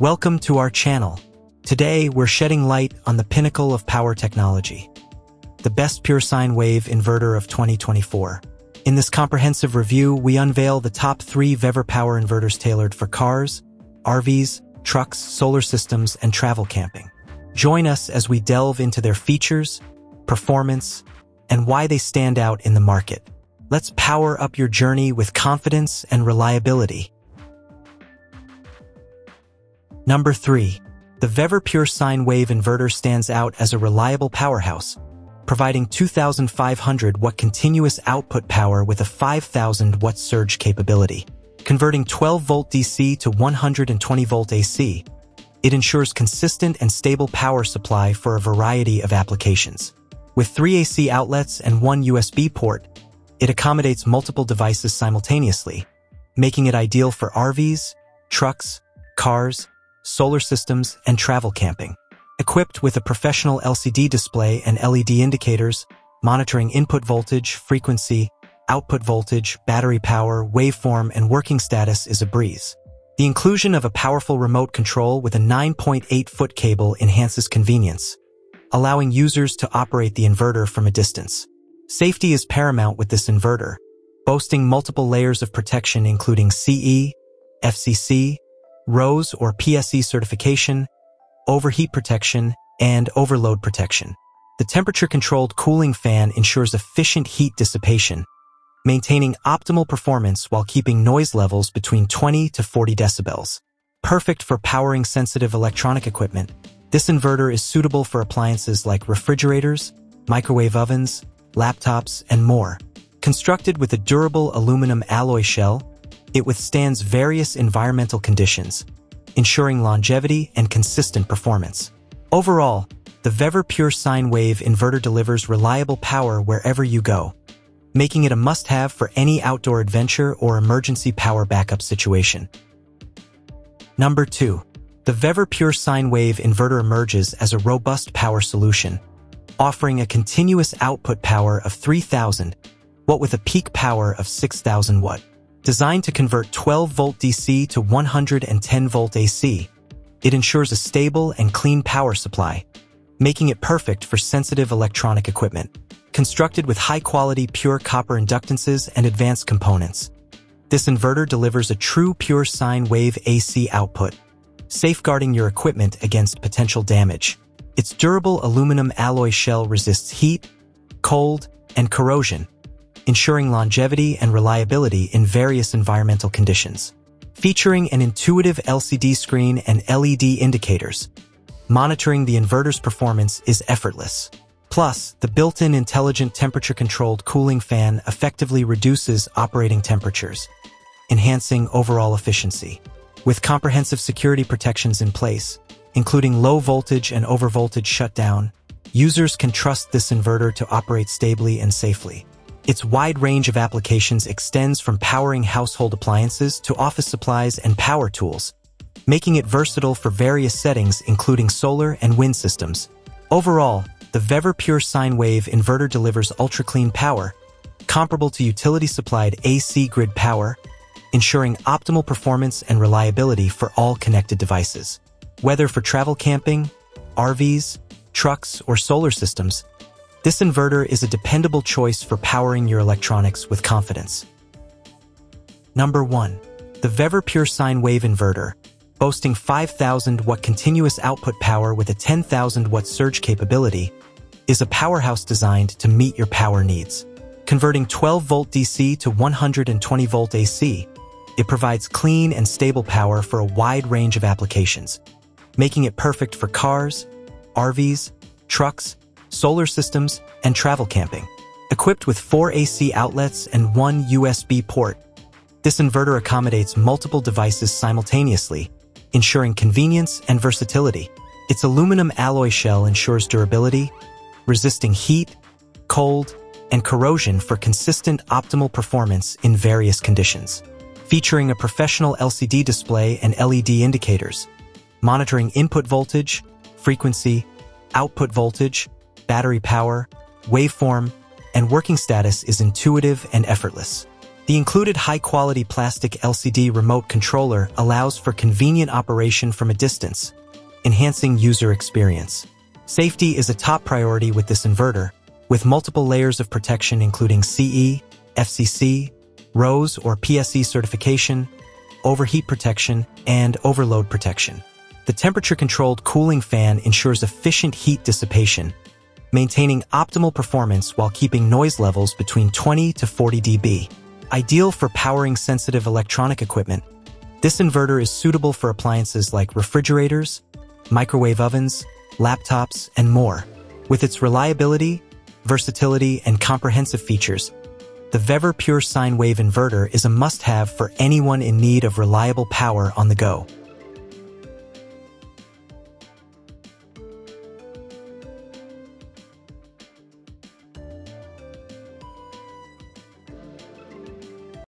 Welcome to our channel. Today, we're shedding light on the pinnacle of power technology, the best pure sine wave inverter of 2024. In this comprehensive review, we unveil the top 3 VEVOR power inverters tailored for cars, RVs, trucks, solar systems, and travel camping. Join us as we delve into their features, performance, and why they stand out in the market. Let's power up your journey with confidence and reliability. Number 3. The VEVOR Pure Sine Wave Inverter stands out as a reliable powerhouse, providing 2,500 watt continuous output power with a 5,000 watt surge capability. Converting 12 volt DC to 120 volt AC, it ensures consistent and stable power supply for a variety of applications. With 3 AC outlets and 1 USB port, it accommodates multiple devices simultaneously, making it ideal for RVs, trucks, cars, solar systems, and travel camping. Equipped with a professional LCD display and LED indicators, monitoring input voltage, frequency, output voltage, battery power, waveform, and working status is a breeze. The inclusion of a powerful remote control with a 9.8-foot cable enhances convenience, allowing users to operate the inverter from a distance. Safety is paramount with this inverter, boasting multiple layers of protection including CE, FCC, ROSE or PSE certification, overheat protection, and overload protection. The temperature-controlled cooling fan ensures efficient heat dissipation, maintaining optimal performance while keeping noise levels between 20 to 40 decibels. Perfect for powering sensitive electronic equipment, this inverter is suitable for appliances like refrigerators, microwave ovens, laptops, and more. Constructed with a durable aluminum alloy shell, it withstands various environmental conditions, ensuring longevity and consistent performance. Overall, the VEVOR Pure Sine Wave Inverter delivers reliable power wherever you go, making it a must-have for any outdoor adventure or emergency power backup situation. Number 2. The VEVOR Pure Sine Wave Inverter emerges as a robust power solution, offering a continuous output power of 3,000 watt with a peak power of 6,000 watt. Designed to convert 12 volt DC to 110 volt AC, it ensures a stable and clean power supply, making it perfect for sensitive electronic equipment. Constructed with high-quality pure copper inductances and advanced components, this inverter delivers a true pure sine wave AC output, safeguarding your equipment against potential damage. Its durable aluminum alloy shell resists heat, cold, and corrosion, ensuring longevity and reliability in various environmental conditions. Featuring an intuitive LCD screen and LED indicators, monitoring the inverter's performance is effortless. Plus, the built-in intelligent temperature-controlled cooling fan effectively reduces operating temperatures, enhancing overall efficiency. With comprehensive security protections in place, including low voltage and overvoltage shutdown, users can trust this inverter to operate stably and safely. Its wide range of applications extends from powering household appliances to office supplies and power tools, making it versatile for various settings including solar and wind systems. Overall, the VEVOR Pure Sine Wave Inverter delivers ultra-clean power, comparable to utility-supplied AC grid power, ensuring optimal performance and reliability for all connected devices. Whether for travel camping, RVs, trucks, or solar systems, this inverter is a dependable choice for powering your electronics with confidence. Number 1. The VEVOR Pure Sine Wave Inverter, boasting 5,000 watt continuous output power with a 10,000 watt surge capability, is a powerhouse designed to meet your power needs. Converting 12 volt DC to 120 volt AC, it provides clean and stable power for a wide range of applications, making it perfect for cars, RVs, trucks, solar systems, and travel camping. Equipped with 4 AC outlets and 1 USB port, this inverter accommodates multiple devices simultaneously, ensuring convenience and versatility. Its aluminum alloy shell ensures durability, resisting heat, cold, and corrosion for consistent optimal performance in various conditions. Featuring a professional LCD display and LED indicators, monitoring input voltage, frequency, output voltage, battery power, waveform, and working status is intuitive and effortless. The included high-quality plastic LCD remote controller allows for convenient operation from a distance, enhancing user experience. Safety is a top priority with this inverter, with multiple layers of protection including CE, FCC, ROSE or PSE certification, overheat protection, and overload protection. The temperature-controlled cooling fan ensures efficient heat dissipation, maintaining optimal performance while keeping noise levels between 20 to 40 dB. Ideal for powering sensitive electronic equipment, this inverter is suitable for appliances like refrigerators, microwave ovens, laptops, and more. With its reliability, versatility, and comprehensive features, the VEVOR Pure Sine Wave Inverter is a must-have for anyone in need of reliable power on the go.